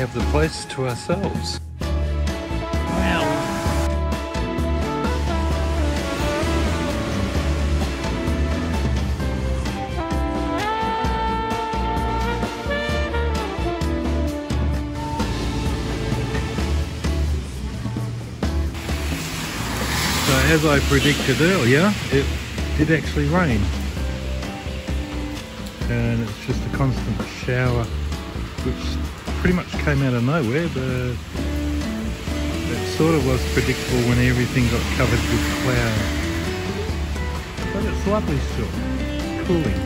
have the place to ourselves. So as I predicted earlier, it did actually rain. And it's just a constant shower, which pretty much came out of nowhere, but it sort of was predictable when everything got covered with clouds. But it's lovely still, cooling.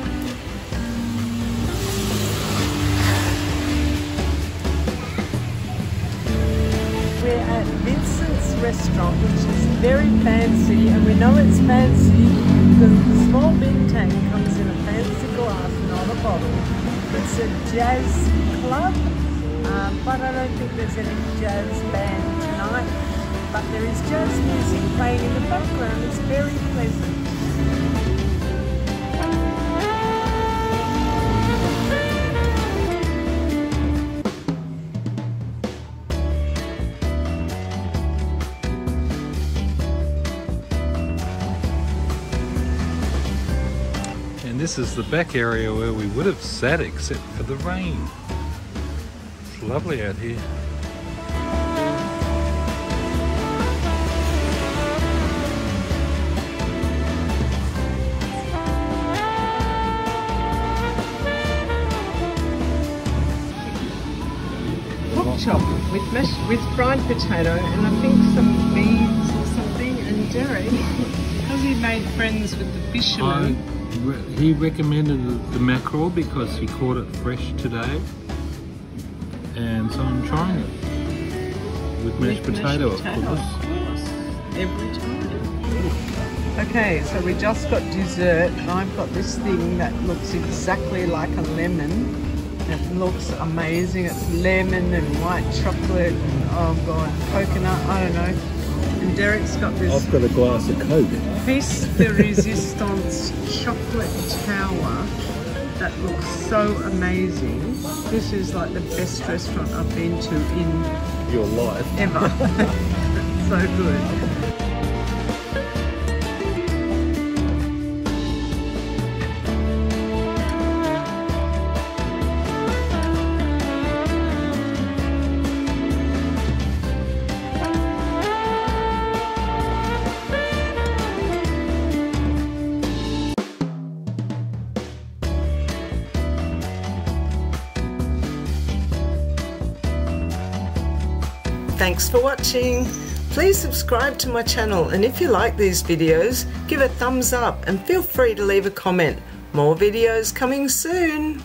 We're at Vincent's Restaurant, which is very fancy, and we know it's fancy because the small big tank comes in a fancy glass, not a bottle. It's a jazz club, but I don't think there's any jazz band tonight. But there is jazz music playing in the background. It's very pleasant. This is the back area where we would have sat except for the rain. It's lovely out here. Pork chop with fried potato and I think some beans or something, and Derek, because he made friends with the fisherman. He recommended the mackerel because he caught it fresh today, and so I'm trying it with mashed potato, of course. Every time. Okay, so we just got dessert, and I've got this thing that looks exactly like a lemon. It looks amazing. It's lemon and white chocolate, and oh god, coconut. I don't know. And Derek's got this. I've got a glass of Coke. Feast de Resistance chocolate tower that looks so amazing. This is like the best restaurant I've been to in your life ever. It's so good. Thanks for watching. Please subscribe to my channel, and if you like these videos, give a thumbs up and feel free to leave a comment. More videos coming soon.